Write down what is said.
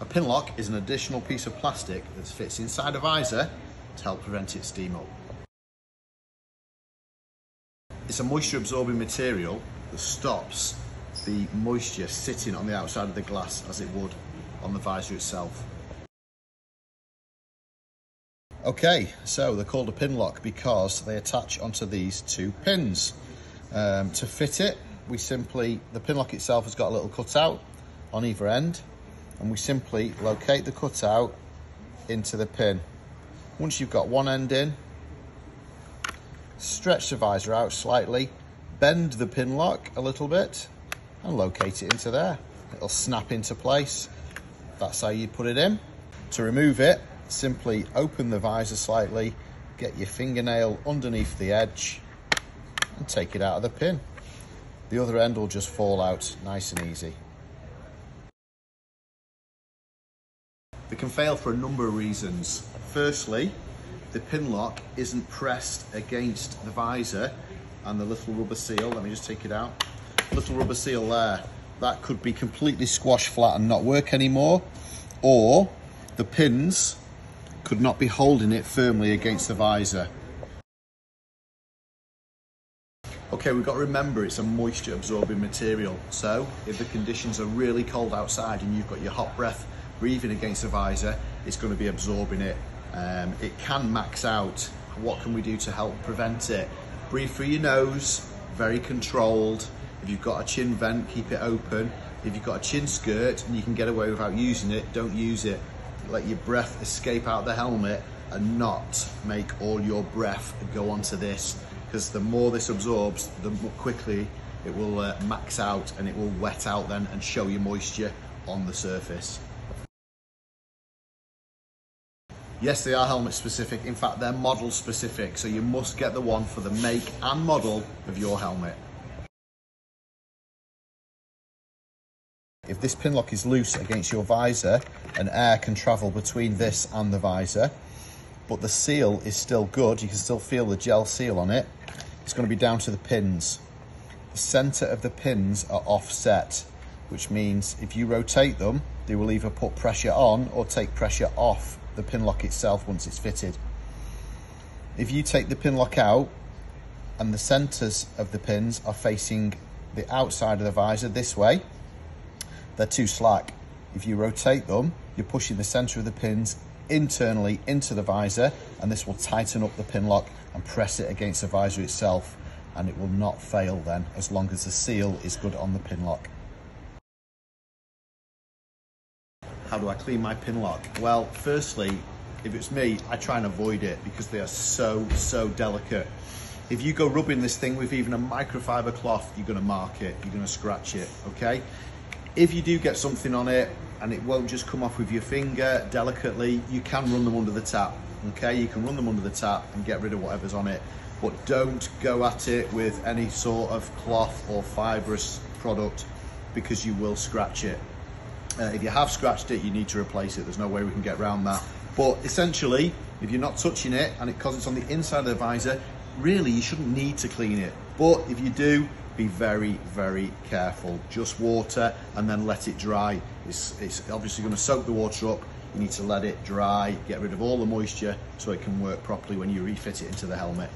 A pinlock is an additional piece of plastic that fits inside a visor to help prevent it steam up. It's a moisture absorbing material that stops the moisture sitting on the outside of the glass as it would on the visor itself. Okay, so they're called a pinlock because they attach onto these two pins. To fit it, the pinlock itself has got a little cutout on either end, and we simply locate the cutout into the pin. Once you've got one end in, stretch the visor out slightly, bend the pinlock a little bit, and locate it into there. It'll snap into place. That's how you put it in. To remove it, simply open the visor slightly, get your fingernail underneath the edge, and take it out of the pin. The other end will just fall out nice and easy. They can fail for a number of reasons. Firstly, the pinlock isn't pressed against the visor and the little rubber seal, let me just take it out, little rubber seal there, that could be completely squashed flat and not work anymore, or the pins could not be holding it firmly against the visor. Okay, we've got to remember it's a moisture absorbing material, so if the conditions are really cold outside and you've got your hot breath breathing against the visor, it's going to be absorbing it. It can max out. What can we do to help prevent it? Breathe through your nose, very controlled. If you've got a chin vent, keep it open. If you've got a chin skirt and you can get away without using it, don't use it. Let your breath escape out the helmet and not make all your breath go onto this, because the more this absorbs, the more quickly it will max out, and it will wet out then and show you moisture on the surface. Yes, they are helmet specific. In fact, they're model specific. So you must get the one for the make and model of your helmet. If this pinlock is loose against your visor, and air can travel between this and the visor, but the seal is still good, you can still feel the gel seal on it, it's going to be down to the pins. The center of the pins are offset, which means if you rotate them, they will either put pressure on or take pressure off the pinlock itself once it's fitted. If you take the pinlock out and the centers of the pins are facing the outside of the visor this way, they're too slack. If you rotate them, you're pushing the center of the pins internally into the visor, and this will tighten up the pinlock and press it against the visor itself, and it will not fail then, as long as the seal is good on the pinlock. How do I clean my pinlock? Well, firstly, if it's me, I try and avoid it because they are so delicate. If you go rubbing this thing with even a microfiber cloth, you're gonna mark it, you're gonna scratch it, okay? If you do get something on it and it won't just come off with your finger delicately, you can run them under the tap, okay? You can run them under the tap and get rid of whatever's on it, but don't go at it with any sort of cloth or fibrous product because you will scratch it. If you have scratched it, you need to replace it. There's no way we can get around that. But essentially, if you're not touching it and because it's on the inside of the visor, really you shouldn't need to clean it. But if you do, be very careful. Just water and then let it dry. It's obviously going to soak the water up. You need to let it dry, get rid of all the moisture so it can work properly when you refit it into the helmet.